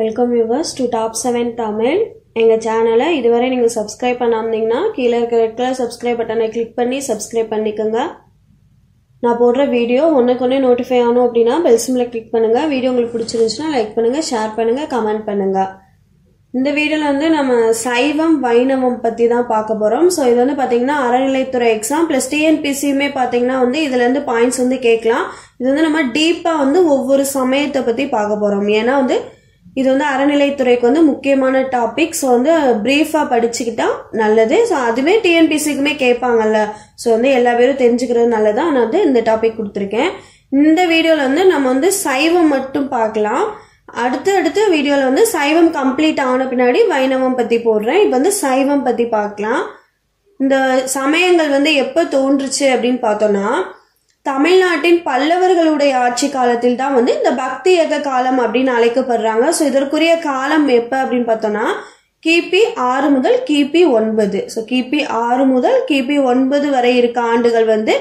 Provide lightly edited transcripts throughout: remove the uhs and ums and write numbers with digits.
Welcome viewers to top 7 Tamil. எங்கள் சேனலை இதுவரை நீங்கள் சப்ஸ்கிரைப் பண்ணாமீங்கன்னா கீழே இருக்கிற ரெட் கலர் சப்ஸ்கிரைப் பட்டனை கிளிக் பண்ணி சப்ஸ்கிரைப் பண்ணிக்கோங்க. நான் போடுற வீடியோ ஒன்றுக்கு ஒன்று நோட்டிஃபை ஆகணும் அப்படின்னா பெல் சிம்பில் கிளிக் பண்ணுங்கள். வீடியோ உங்களுக்கு பிடிச்சிருந்துச்சுன்னா லைக் பண்ணுங்கள், ஷேர் பண்ணுங்கள், கமெண்ட் பண்ணுங்கள். இந்த வீடியோவில் வந்து நம்ம சைவம் வைணவம் பற்றி தான் பார்க்க போகிறோம். ஸோ இது வந்து பார்த்தீங்கன்னா அறநிலைத்துறை எக்ஸாம் ப்ளஸ் டிஎன்பிசியுமே பார்த்தீங்கன்னா வந்து இதுலேருந்து பாயிண்ட்ஸ் வந்து கேட்கலாம். இது வந்து நம்ம டீப்பாக வந்து ஒவ்வொரு சமயத்தை பற்றி பார்க்க போகிறோம். ஏன்னா வந்து இது வந்து அறநிலைத்துறைக்கு வந்து முக்கியமான டாபிக். ஸோ வந்து ப்ரீஃபாக படிச்சுக்கிட்டா நல்லது. ஸோ அதுவே டிஎன்பிசிக்குமே கேட்பாங்கல்ல. ஸோ வந்து எல்லா பேரும் தெரிஞ்சுக்கிறது நல்லதான். நான் வந்து இந்த டாபிக் கொடுத்துருக்கேன். இந்த வீடியோவில் வந்து நம்ம வந்து சைவம் மட்டும் பார்க்கலாம். அடுத்த வீடியோவில் வந்து சைவம் கம்ப்ளீட் ஆன பின்னாடி வைணவம் பற்றி போடுறேன். இப்போ வந்து சைவம் பற்றி பார்க்கலாம். இந்த சமயங்கள் வந்து எப்போ தோன்றுச்சு அப்படின்னு பார்த்தோம்னா தமிழ்நாட்டின் பல்லவர்களுடைய ஆட்சி காலத்தில் தான் வந்து இந்த பக்தி யக காலம் அப்படின்னு அழைக்கப்படுறாங்க. ஸோ இதற்குரிய காலம் எப்போ அப்படின்னு பார்த்தோம்னா கிபி 6 முதல் கிபி 9. ஸோ கிபி 6 முதல் கிபி 9 வரை இருக்க ஆண்டுகள் வந்து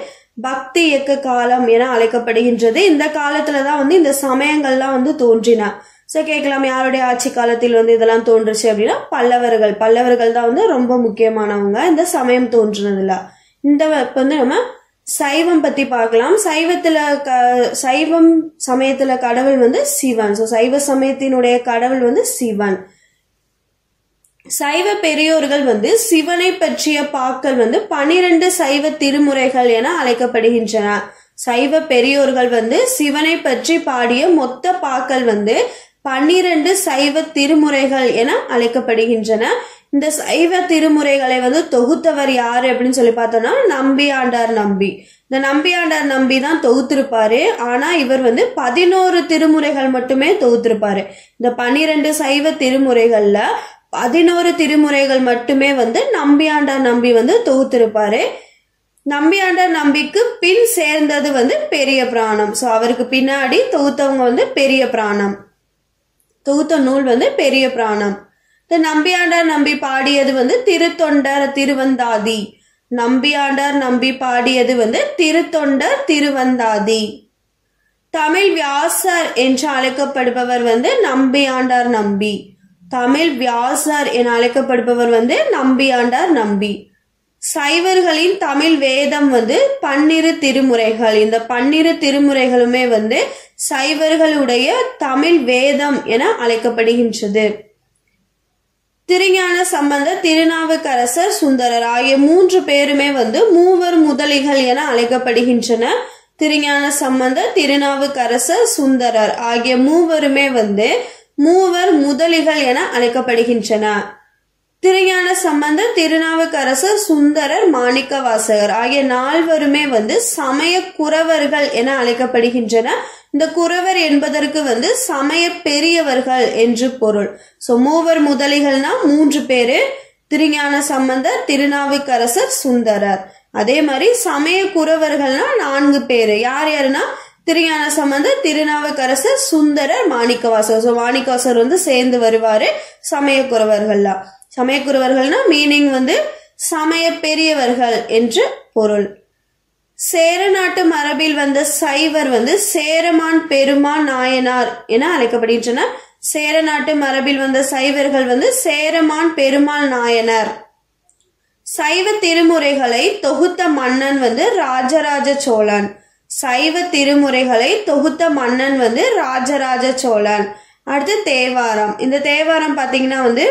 பக்தி இயக்க காலம் என அழைக்கப்படுகின்றது. இந்த காலத்துல தான் வந்து இந்த சமயங்கள்லாம் வந்து தோன்றின. ஸோ கேட்கலாம், யாருடைய ஆட்சி காலத்தில் வந்து இதெல்லாம் தோன்றுச்சு அப்படின்னா பல்லவர்கள் தான் வந்து ரொம்ப முக்கியமானவங்க இந்த சமயம் தோன்றினதுல. இந்த இப்போ வந்து நம்ம சைவம் பத்தி பார்க்கலாம். சைவம் சமயத்துல கடவுள் வந்து சிவன். ஸோ சைவ சமயத்தினுடைய கடவுள் வந்து சிவன். சைவ பெரியோர்கள் வந்து சிவனை பற்றிய பாக்கள் வந்து 12 சைவ திருமுறைகள் என அழைக்கப்படுகின்றன. சைவ பெரியோர்கள் வந்து சிவனை பற்றி பாடிய மொத்த பாக்கள் வந்து 12 சைவ திருமுறைகள் என அழைக்கப்படுகின்றன. இந்த சைவ திருமுறைகளை வந்து தொகுத்தவர் யாரு அப்படின்னு சொல்லி பார்த்தோம்னா நம்பியாண்டார் நம்பி. இந்த நம்பியாண்டார் நம்பி தான் தொகுத்திருப்பாரு. ஆனா இவர் வந்து 11 திருமுறைகள் மட்டுமே தொகுத்திருப்பாரு. இந்த 12 சைவ திருமுறைகள்ல 11 திருமுறைகள் மட்டுமே வந்து நம்பியாண்டார் நம்பி வந்து தொகுத்திருப்பாரு. நம்பியாண்டார் நம்பிக்கு பின் சேர்ந்தது வந்து பெரிய புராணம். ஸோ அவருக்கு பின்னாடி தொகுத்தவங்க வந்து பெரிய புராணம், தொகுத்த நூல் வந்து பெரிய புராணம். இந்த நம்பியாண்டார் நம்பி பாடியது வந்து திருத்தொண்டர் திருவந்தாதி. தமிழ் வியாசர் என்று அழைக்கப்படுபவர் வந்து நம்பியாண்டார் நம்பி. சைவர்களின் தமிழ் வேதம் வந்து 12 திருமுறைகள். இந்த 12 திருமுறைகளுமே வந்து சைவர்களுடைய தமிழ் வேதம் என அழைக்கப்படுகின்றது. திருஞான சம்பந்த, திருநாவுக்கரசர், சுந்தரர் ஆகிய 3 பேருமே வந்து மூவர் முதலிகள் என அழைக்கப்படுகின்றன. திருஞான சம்பந்த, திருநாவுக்கரசர், சுந்தரர் ஆகிய மூவருமே வந்து மூவர் முதலிகள் என அழைக்கப்படுகின்றன. திருஞான சம்பந்த, திருநாவுக்கரசர், சுந்தரர், மாணிக்கவாசகர் ஆகிய 4 பேருமே வந்து சமய குறவர்கள் என அழைக்கப்படுகின்றன. இந்த குறவர் என்பதற்கு வந்து சமய பெரியவர்கள் என்று பொருள். சோ மூவர் முதலிகள்னா 3 பேரு, திருஞான சம்பந்தர், திருநாவுக்கரசர், சுந்தரர். அதே மாதிரி சமய குறவர்கள்னா 4 பேரு. யார் யாருன்னா திருஞான சம்பந்தர், திருநாவுக்கரசர், சுந்தரர், மாணிக்கவாசகர். சோ மாணிக்கவாசகர் வந்து சேர்ந்து வருவாரு சமய குறவர்கள்லாம். சமயக்குறவர்கள்னா மீனிங் வந்து சமய பெரியவர்கள் என்று பொருள். சேர நாட்டு மரபில் வந்த சைவர் வந்து சேரமான் பெருமாள் நாயனார் என அழைக்கப்படுகின்றனர். சேர நாட்டு மரபில் வந்த சைவர்கள் வந்து சேரமான் பெருமாள் நாயனார். சைவ திருமுறைகளை தொகுத்த மன்னன் வந்து ராஜராஜ சோழன். அடுத்து தேவாரம். இந்த தேவாரம் பாத்தீங்கன்னா வந்து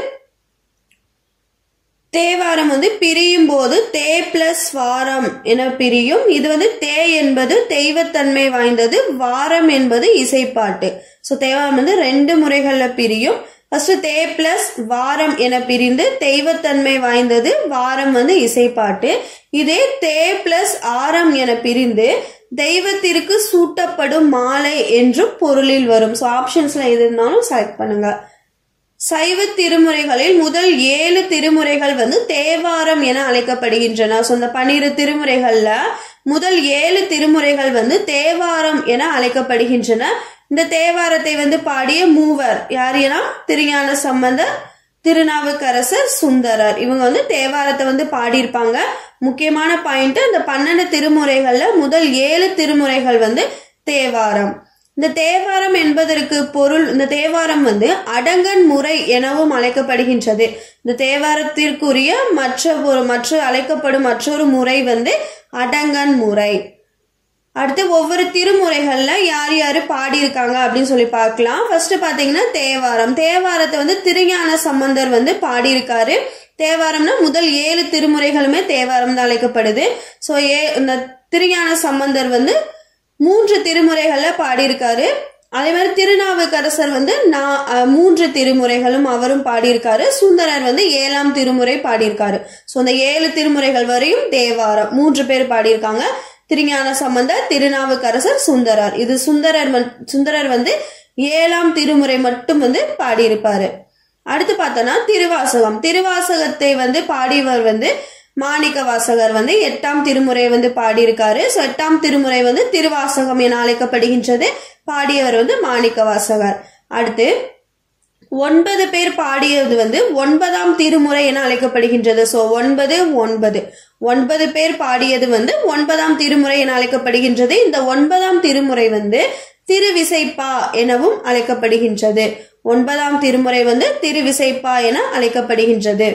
தேவாரம் வந்து பிரியும் போது தே பிளஸ் வாரம் என பிரியும். இது வந்து தே என்பது தெய்வத்தன்மை வாய்ந்தது, வாரம் என்பது இசைப்பாட்டு. ஸோ தேவாரம் வந்து 2 முறைகள்ல பிரியும். ஃபர்ஸ்ட் தே பிளஸ் வாரம் என பிரிந்து தெய்வத்தன்மை வாய்ந்தது, வாரம் வந்து இசைப்பாட்டு. இதே தே பிளஸ் ஆரம் என பிரிந்து தெய்வத்திற்கு சூட்டப்படும் மாலை என்றும் பொருளில் வரும். ஸோ ஆப்ஷன்ஸ்ல எது இருந்தாலும் செலக்ட் பண்ணுங்க. சைவ திருமுறைகளில் முதல் 7 திருமுறைகள் வந்து தேவாரம் என அழைக்கப்படுகின்றன. ஸோ இந்த 12 திருமுறைகள்ல முதல் 7 திருமுறைகள் வந்து தேவாரம் என அழைக்கப்படுகின்றன. இந்த தேவாரத்தை வந்து பாடிய மூவர் யார்? திருஞான சம்பந்தர், திருநாவுக்கரசர், சுந்தரர். இவங்க வந்து தேவாரத்தை வந்து பாடியிருப்பாங்க. முக்கியமான பாயிண்ட், இந்த 12 திருமுறைகள்ல முதல் 7 திருமுறைகள் வந்து தேவாரம். இந்த தேவாரம் என்பதற்கு பொருள், இந்த தேவாரம் வந்து அடங்கன் முறை எனவும் அழைக்கப்படுகின்றது. இந்த தேவாரத்திற்குரிய மற்ற அழைக்கப்படும் மற்றொரு முறை வந்து அடங்கன் முறை. அடுத்து ஒவ்வொரு திருமுறைகள்ல யார் யாரு பாடியிருக்காங்க அப்படின்னு சொல்லி பார்க்கலாம். ஃபர்ஸ்ட் பாத்தீங்கன்னா தேவாரம். தேவாரத்தை வந்து திருஞான சம்பந்தர் வந்து பாடியிருக்காரு. தேவாரம்னா முதல் 7 திருமுறைகளுமே தேவாரம் தான் அழைக்கப்படுது. ஸோ இந்த திருஞான சம்பந்தர் வந்து 3 திருமுறைகள்ல பாடியிருக்காரு. அதே மாதிரி திருநாவுக்கரசர் வந்து 3 திருமுறைகளும் அவரும் பாடியிருக்காரு. சுந்தரர் வந்து 7ஆம் திருமுறை பாடியிருக்காரு. ஸோ இந்த 7 திருமுறைகள் வரையும் தேவாரம் 3 பேர் பாடியிருக்காங்க. திருஞான சம்பந்தர், திருநாவுக்கரசர், சுந்தரர். இது சுந்தரர் வந்து 7ஆம் திருமுறை மட்டும் வந்து பாடியிருப்பாரு. அடுத்து பார்த்தோம்னா திருவாசகம். திருவாசகத்தை வந்து பாடியவர் வந்து மாணிக்கவாசகர் வந்து 8ஆம் திருமுறை வந்து பாடியிருக்காரு. ஸோ 8ஆம் திருமுறை வந்து திருவாசகம் என அழைக்கப்படுகின்றது. பாடியவர் வந்து மாணிக்கவாசகர். அடுத்து 9 பேர் பாடியது வந்து 9ஆம் திருமுறை என அழைக்கப்படுகின்றது. ஸோ 9 பேர் பாடியது வந்து 9ஆம் திருமுறை என அழைக்கப்படுகின்றது. இந்த 9ஆம் திருமுறை வந்து திருவிசைப்பா எனவும் அழைக்கப்படுகின்றது. 9ஆம் திருமுறை வந்து திருவிசைப்பா என அழைக்கப்படுகின்றது.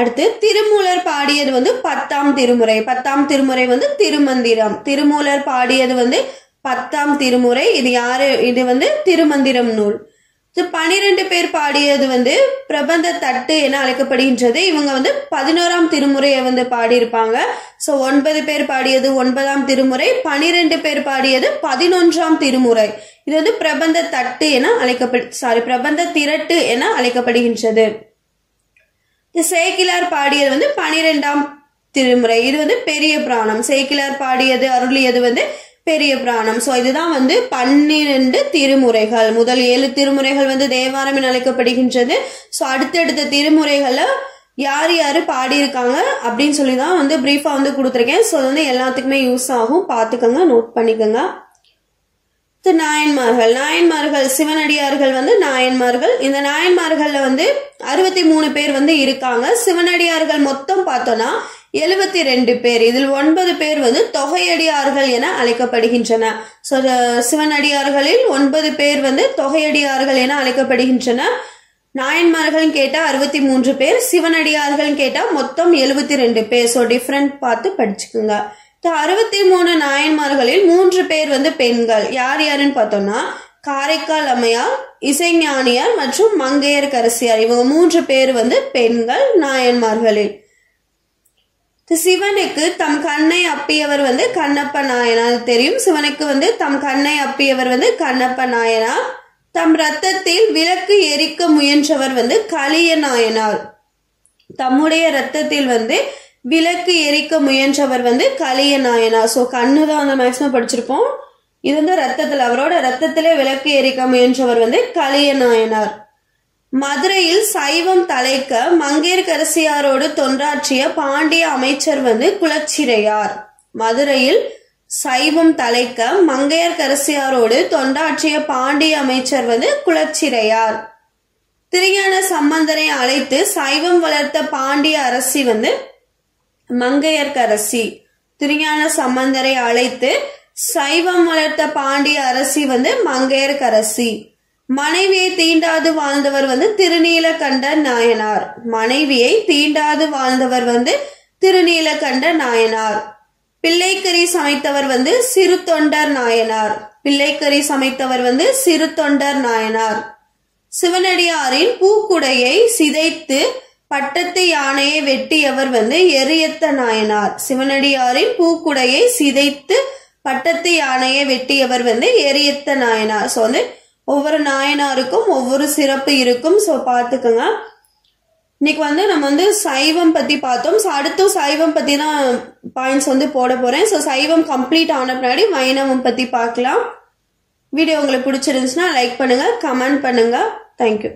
அடுத்து திருமூலர் பாடியது வந்து 10ஆம் திருமுறை. 10ஆம் திருமுறை வந்து திருமந்திரம். திருமூலர் பாடியது வந்து 10ஆம் திருமுறை. இது வந்து திருமந்திரம் நூல். 12 பேர் பாடியது வந்து பிரபந்த தட்டு என அழைக்கப்படுகின்றது. இவங்க வந்து 11ஆம் திருமுறையை வந்து பாடியிருப்பாங்க. ஸோ 9 பேர் பாடியது 9ஆம் திருமுறை. 12 பேர் பாடியது 11ஆம் திருமுறை. இது வந்து பிரபந்த தட்டு என பிரபந்த திரட்டு என அழைக்கப்படுகின்றது. சேக்கிழார் பாடியது வந்து 12ஆம் திருமுறை. இது வந்து பெரிய புராணம். சேக்கிழார் பாடியது அருளியது வந்து பெரிய புராணம். ஸோ இதுதான் வந்து 12 திருமுறைகள். முதல் 7 திருமுறைகள் வந்து தேவாரம் என அழைக்கப்படுகின்றது. ஸோ அடுத்தடுத்த திருமுறைகளை யார் யார் பாடியிருக்காங்க அப்படின்னு சொல்லி தான் வந்து பிரீஃபாக வந்து கொடுத்துருக்கேன். ஸோ வந்து எல்லாத்துக்குமே யூஸ் ஆகும், பார்த்துக்கோங்க, நோட் பண்ணிக்கோங்க. நாயன்மார்கள் சிவனடியார்கள் வந்து நாயன்மார்கள். இந்த நாயன்மார்கள்ல வந்து 63 பேர் வந்து இருக்காங்க. சிவனடியார்கள் மொத்தம் பார்த்தோம்னா 72 பேர். இதில் 9 பேர் வந்து தொகையடியார்கள் என அழைக்கப்படுகின்றன. ஸோ சிவனடியார்களில் 9 பேர் வந்து தொகையடியார்கள் என அழைக்கப்படுகின்றன. நாயன்மார்கள் கேட்டா 63 பேர், சிவனடியார்கள் கேட்டா மொத்தம் 72 பேர். ஸோ டிஃப்ரெண்ட் பார்த்து படிச்சுக்குங்க. 63 நாயன்மார்களில் 3 பேர் வந்து பெண்கள். யார் யாருன்னு பார்த்தோம்னா காரைக்கால் அம்மையார், இசைஞானியார் மற்றும் மங்கையர்க்கரசியார். இவங்க 3 பேர் வந்து பெண்கள் நாயன்மார்களில். சிவனுக்கு தம் கண்ணை அப்பியவர் வந்து கண்ணப்ப நாயனார். தெரியும், சிவனுக்கு வந்து தம் கண்ணை அப்பியவர் வந்து கண்ணப்ப நாயனார். தம் ரத்தத்தில் விளக்கு எரிக்க முயன்றவர் வந்து காளிய நாயனார். தம்முடைய ரத்தத்தில் வந்து விளக்கு எரிக்க முயன்றவர் வந்து காளிய நாயனார். ஸோ கண்ணு தான் வந்து மேக்ஸிமம் படிச்சிருப்போம். இது வந்து ரத்தத்தில், அவரோட ரத்தத்திலே விளக்கு எரிக்க முயன்றவர் வந்து காளிய நாயனார். மதுரையில் சைவம் தலைக்க மங்கையர்க்கரசியாரோடு தொன்றாற்றிய பாண்டிய அமைச்சர் வந்து குலச்சிறையார். மதுரையில் சைவம் தலைக்க மங்கையர்க்கரசியாரோடு தொண்டாற்றிய பாண்டிய அமைச்சர் வந்து குலச்சிறையார். திருஞான சம்பந்தரை அழைத்து சைவம் வளர்த்த பாண்டிய அரசி வந்து மங்கையர்க்கரசி. திருஞான சம்பந்தரை அழைத்து சைவம் வளர்த்த பாண்டிய அரசி வந்து மங்கையர்க்கரசி. மனைவியை தீண்டாது வாழ்ந்தவர் வந்து திருநிலகண்ட நாயனார். மனைவியை தீண்டாது வாழ்ந்தவர் வந்து திருநிலகண்ட நாயனார். பிள்ளைக்கறி சமைத்தவர் வந்து சிறுத்தொண்டர் நாயனார். பிள்ளைக்கறி சமைத்தவர் வந்து சிறுத்தொண்டர் நாயனார். சிவனடியாரின் பூக்குடையை சிதைத்து பட்டத்து யானையை வெட்டியவர் வந்து எரியத்த நாயனார். சிவனடியாரின் பூக்குடையை சிதைத்து பட்டத்து யானையை வெட்டியவர் வந்து எரியத்த நாயனார். ஸோ வந்து ஒவ்வொரு நாயனாருக்கும் ஒவ்வொரு சிறப்பு இருக்கும். ஸோ பார்த்துக்கோங்க. இன்னைக்கு வந்து நம்ம வந்து சைவம் பற்றி பார்த்தோம். ஸோ அடுத்தும் சைவம் பற்றி தான் பாயிண்ட்ஸ் வந்து போட போகிறேன். ஸோ சைவம் கம்ப்ளீட் ஆன பின்னாடி வைணவம் பற்றி பார்க்கலாம். வீடியோ உங்களுக்கு பிடிச்சிருந்துச்சுன்னா லைக் பண்ணுங்கள், கமெண்ட் பண்ணுங்கள். தேங்க்யூ.